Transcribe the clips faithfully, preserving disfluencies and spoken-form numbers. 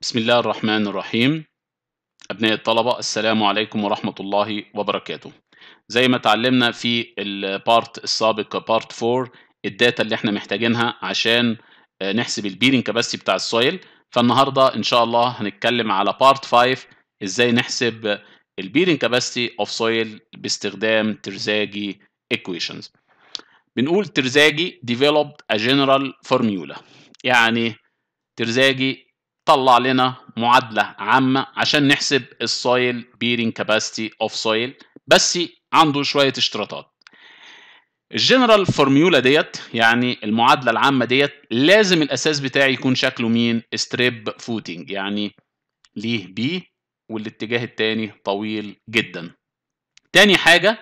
بسم الله الرحمن الرحيم. أبناء الطلبة، السلام عليكم ورحمة الله وبركاته. زي ما تعلمنا في البارت السابق بارت أربعة الداتا اللي احنا محتاجينها عشان نحسب البيرنج كاباسيتي بتاع السويل، فالنهاردة إن شاء الله هنتكلم على بارت خمسة إزاي نحسب البيرنج كاباسيتي أوف سويل باستخدام ترزاجي إيكويشنز. بنقول ترزاجي developed a general formula، يعني ترزاجي طلع لنا معادلة عامة عشان نحسب السويل بيرنج كاباسيتي اوف سويل، بس عنده شوية اشتراطات. الجنرال فورميولا ديت يعني المعادلة العامة ديت لازم الأساس بتاعي يكون شكله مين؟ ستريب فوتنج، يعني ليه بي والاتجاه التاني طويل جدا. تاني حاجة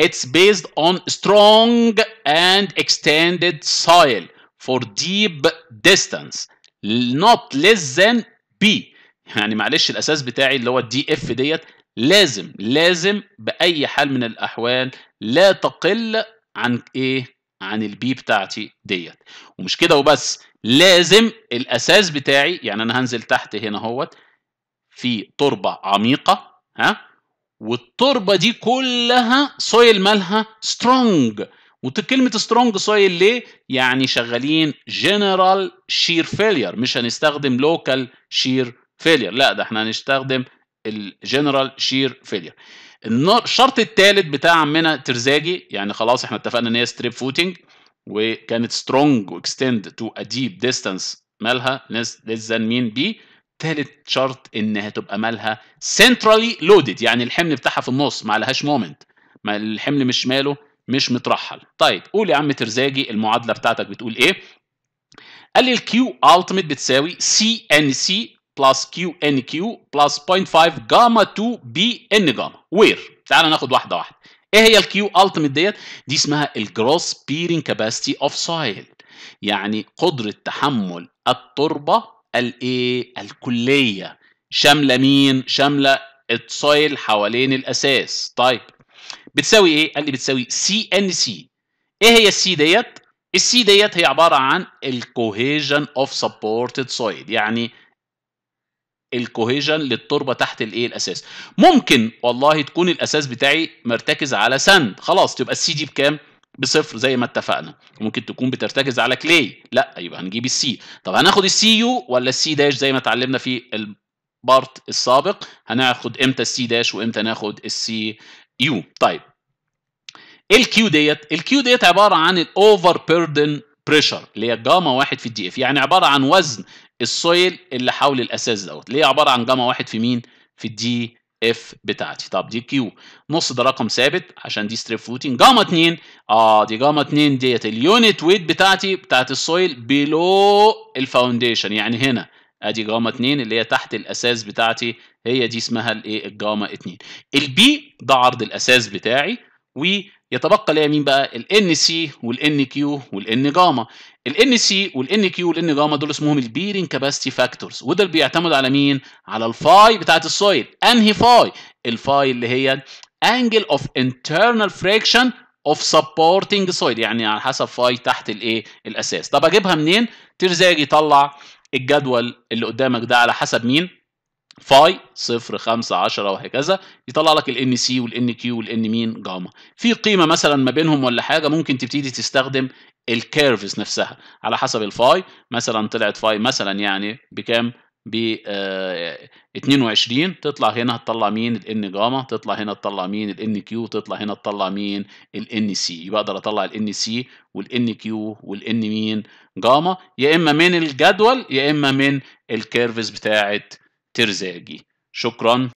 It's based on strong and extended soil for deep distance not less than B، يعني معلش الاساس بتاعي اللي هو الدي اف ديت لازم لازم باي حال من الاحوال لا تقل عن ايه؟ عن البي بتاعتي ديت. ومش كده وبس، لازم الاساس بتاعي يعني انا هنزل تحت هنا اهوت في تربه عميقه، ها، والتربه دي كلها سويل مالها سترونج. وكلمة سترونج سويل ليه؟ يعني شغالين جنرال شير فيلير، مش هنستخدم لوكال شير فيلير، لا ده احنا هنستخدم الجنرال شير فيلير. الشرط الثالث بتاع عمنا ترزاجي، يعني خلاص احنا اتفقنا ان هي ستريب فوتنج وكانت سترونج واكستند تو ا ديب ديستانس مالها ليس ذان مين بي. ثالث شرط انها تبقى مالها سنترالي لودد، يعني الحمل بتاعها في النص، ما عليهاش مومنت، ما الحمل مش ماله مش مترحل. طيب قول يا عم ترزاجي المعادله بتاعتك بتقول ايه؟ قال لي الكيو التيميت بتساوي سي ان سي بلس كيو ان كيو بلس صفر فاصلة خمسة جاما اتنين بي ان جاما وير. تعال ناخد واحده واحده. ايه هي الكيو التيميت ديت؟ دي اسمها الجروس بيرنج كاباسيتي اوف سويل، يعني قدره تحمل التربه الايه؟ الكليه، شامله مين؟ شامله السويل حوالين الاساس. طيب بتساوي ايه؟ قال لي بتساوي سي ان سي. ايه هي السي ديت؟ السي ديت هي عباره عن الكوهيجن اوف سبورتد سويل، يعني الكوهيجن للتربه تحت الايه؟ الاساس. ممكن والله تكون الاساس بتاعي مرتكز على ساند، خلاص تبقى السي دي بكام؟ بصفر زي ما اتفقنا. ممكن تكون بترتكز على كلي، لا يبقى هنجيب السي. طب هناخد السي يو ولا السي داش زي ما اتعلمنا في البارت السابق؟ هناخد امتى السي داش وامتى ناخد السي يو. طيب الكيو ديت الكيو ديت عباره عن الاوفر بيردن بريشر اللي هي جاما واحد في الدي اف، يعني عباره عن وزن السويل اللي حول الاساس دوت، اللي هي عباره عن جاما واحد في مين؟ في الدي اف بتاعتي. طب دي كيو، نص ده رقم ثابت عشان دي ستريب فوتنج. جاما اتنين، اه دي جاما اتنين ديت اليونت ويت بتاعتي بتاعت السويل بلو الفاونديشن، يعني هنا ادي جاما اتنين اللي هي تحت الاساس بتاعتي، هي دي اسمها الايه؟ الجاما اتنين. البي ده عرض الاساس بتاعي، ويتبقى ليا مين بقى؟ الان سي والان كيو والان جاما. الان سي والان كيو والان جاما دول اسمهم البيرنج كاباسيتي فاكتورز، وده اللي بيعتمد على مين؟ على الفاي بتاعت السويل. انهي فاي؟ الفاي اللي هي انجل اوف انترنال فريكشن اوف سبورتنج سويل، يعني على حسب فاي تحت الايه؟ الاساس. طب اجيبها منين؟ ترزاجي طلع الجدول اللي قدامك ده على حسب مين؟ فاي صفر خمسة عشرة وهكذا، يطلع لك الان سي والان كيو والان مين؟ جاما. في قيمه مثلا ما بينهم ولا حاجه، ممكن تبتدي تستخدم الكيرفز نفسها على حسب الفاي. مثلا طلعت فاي مثلا يعني بكام؟ ب آه اتنين وعشرين، تطلع هنا هتطلع مين؟ الان جاما. تطلع هنا تطلع مين؟ الان كيو. تطلع هنا تطلع مين؟ الان سي. يبقى اقدر اطلع الان سي والان كيو والان مين؟ جاما، يا اما من الجدول يا اما من الكيرفز بتاعت ترزاجي. شكرا.